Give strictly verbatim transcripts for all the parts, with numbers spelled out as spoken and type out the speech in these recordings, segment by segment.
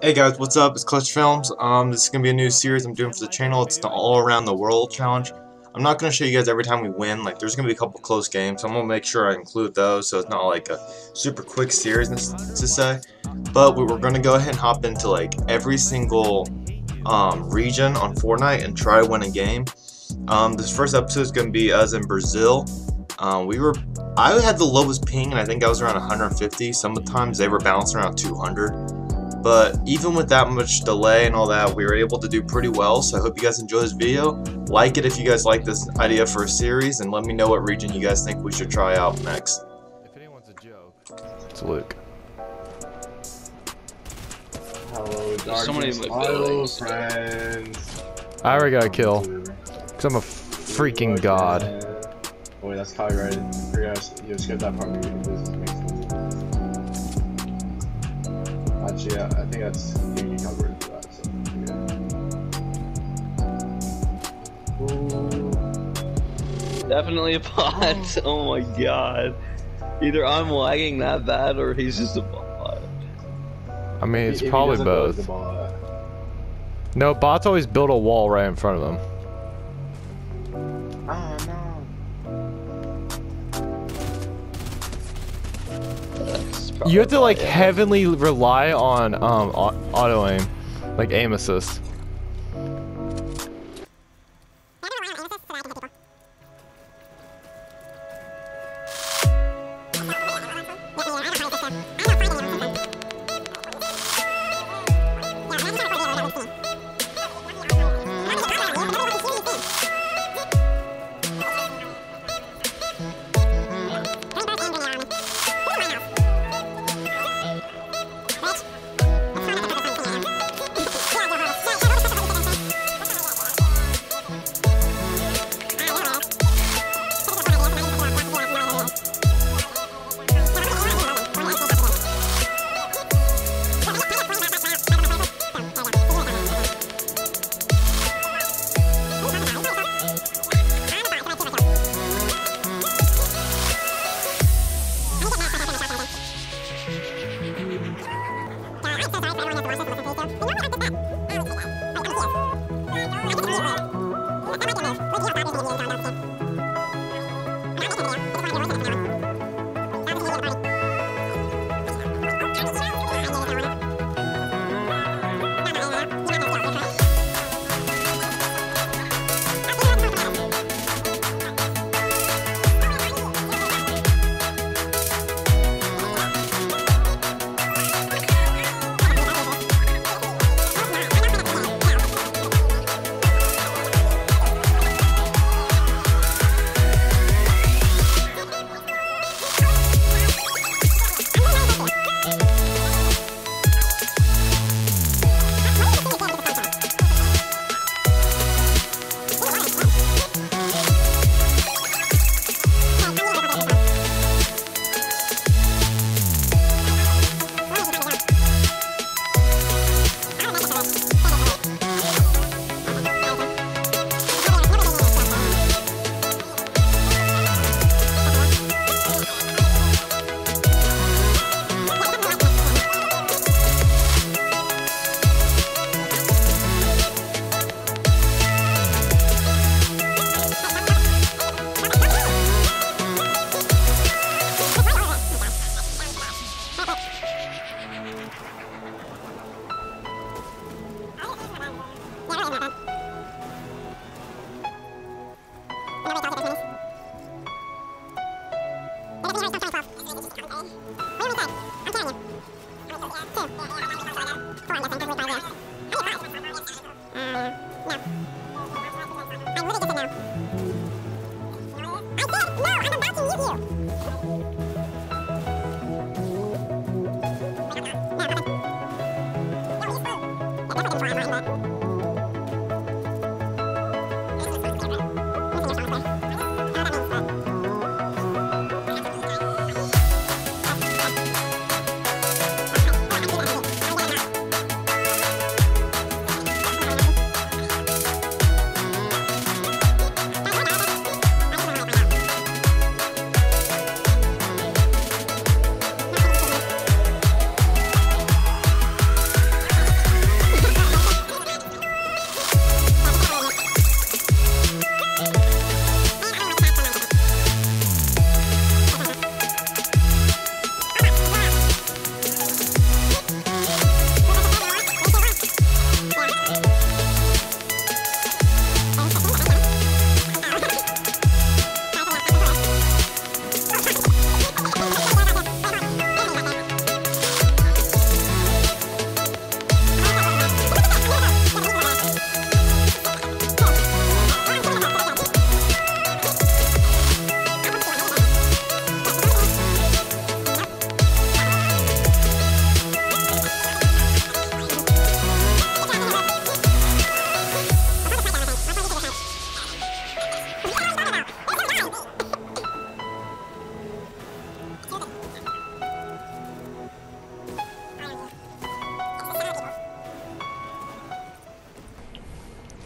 Hey guys, what's up? It's Clutch Films. Um, this is going to be a new series I'm doing for the channel. It's the All Around the World Challenge. I'm not going to show you guys every time we win. Like, there's going to be a couple close games. So I'm going to make sure I include those so it's not like a super quick series to say. But we were going to go ahead and hop into like every single um, region on Fortnite and try to win a game. Um, this first episode is going to be us in Brazil. Um, we were, I had the lowest ping and I think I was around one hundred fifty. Sometimes they were bouncing around two hundred. But even with that much delay and all that, we were able to do pretty well. So I hope you guys enjoy this video. Like it if you guys like this idea for a series, and let me know what region you guys think we should try out next. If anyone's a joke, it's Luke. Hello, darkness. Hello, friends. I already got a kill because I'm a freaking god. Oh wait, that's copyrighted. You're gonna skip that part. Actually, yeah, I think that's you covered for that. So, yeah. Ooh. Definitely a bot. Oh my god. Either I'm lagging that bad, or he's just a bot. I mean, it's if probably both. Bot. No, bots always build a wall right in front of them. You have to like heavenly rely on um, auto aim, like aim assist.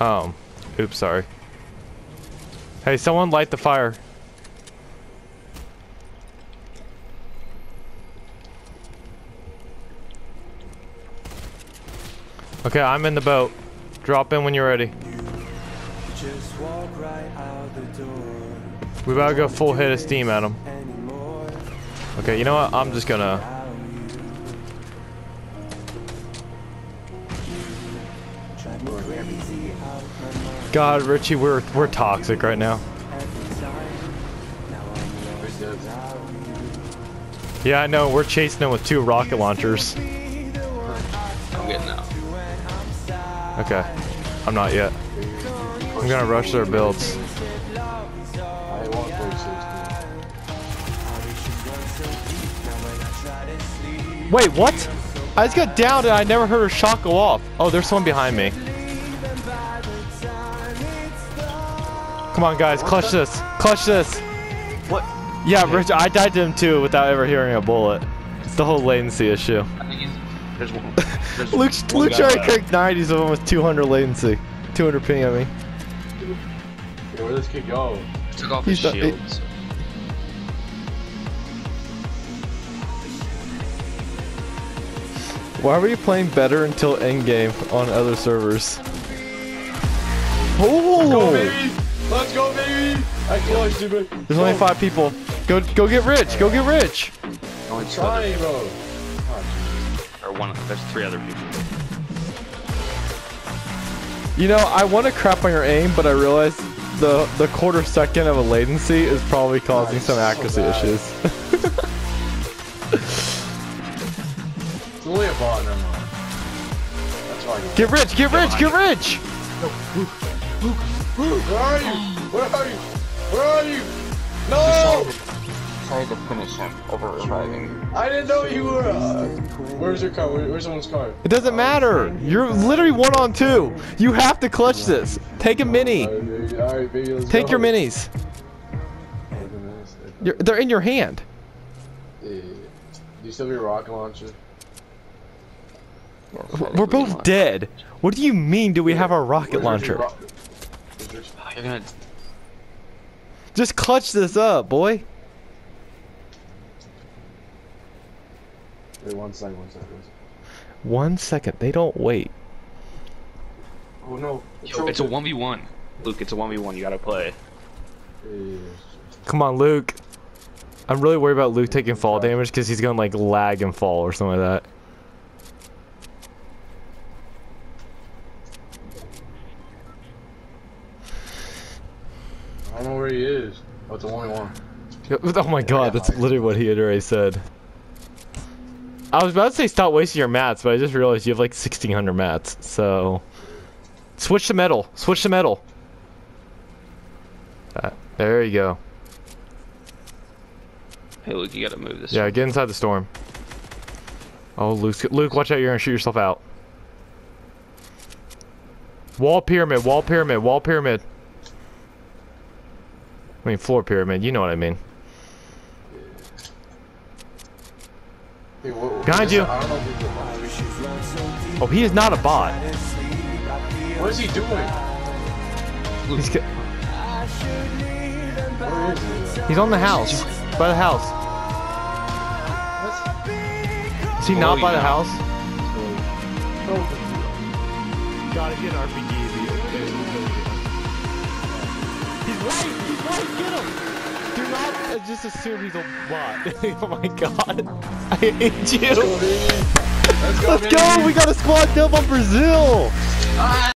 Um, oops, sorry. Hey, someone light the fire. Okay, I'm in the boat. Drop in when you're ready. Just walk right out the door. We about to go full head of steam at him. Okay, you know what? I'm just gonna... God, Richie, we're we're toxic right now. Yeah, I know. We're chasing him with two rocket launchers. I'm getting out. Okay, I'm not yet. I'm gonna rush their builds. Wait, what? I just got down and I never heard her shot go off. Oh, there's someone behind me. Come on, guys, clutch this, clutch this. What? Yeah, Richard, I died to him too without ever hearing a bullet. It's the whole latency issue. I think he's, there's one. There's Luke's, one Luke's already cracked nineties of him with two hundred latency, two hundred ping at me. Where did this kid go? He took off his He's shields. Why were you playing better until endgame on other servers? Oh! Let's go, baby! Let's go, baby! I clutched you, baby. There's go. Only five people. Go, go get rich! Go get rich! No, it's trying, bro. Or one. There's three other people. You know, I want to crap on your aim, but I realized the the quarter second of a latency is probably causing oh, some accuracy so issues. It's only a bot, never mind. That's why you get rich, get rich, get rich! No, Luke, Luke, Luke, where are you? Where are you? Where are you? No! Trying to finish him over reviving. I didn't know you were. Uh, where's your car? Where, where's someone's car? It doesn't matter. You're literally one on two. You have to clutch this. Take a mini. All right, baby. All right, baby, let's Take go. your minis. You're, they're in your hand. Yeah. Do you still have your rocket launcher? We're both dead. What do you mean? Do we have our rocket launcher? Just clutch this up, boy. Wait, one second, one second. One second, they don't wait. Oh no. Yo, it's a one v one. Luke, it's a one v one, you gotta play. Come on, Luke. I'm really worried about Luke taking fall damage because he's gonna like lag and fall or something like that. I don't know where he is. Oh, it's a one v one. Oh my god, that's literally what he had already said. I was about to say stop wasting your mats, but I just realized you have like sixteen hundred mats, so... Switch to metal. Switch to metal. Uh, there you go. Hey Luke, you gotta move this. Yeah, way. Get inside the storm. Oh, Luke, Luke, watch out, you're gonna shoot yourself out. Wall pyramid, wall pyramid, wall pyramid. I mean, floor pyramid, you know what I mean. Hey, what, what Behind you! Oh, he is not a bot. What is he doing? He's, he? He's on the house. By the house. What? Is he oh, not by know. the house? Oh. Gotta get R P G. He's right! He's right! Get him! Do not uh, just assume he's a bot. Oh my god. I hate you. Let's go, Let's go, Let's go. We got a squad dub on Brazil. Ah.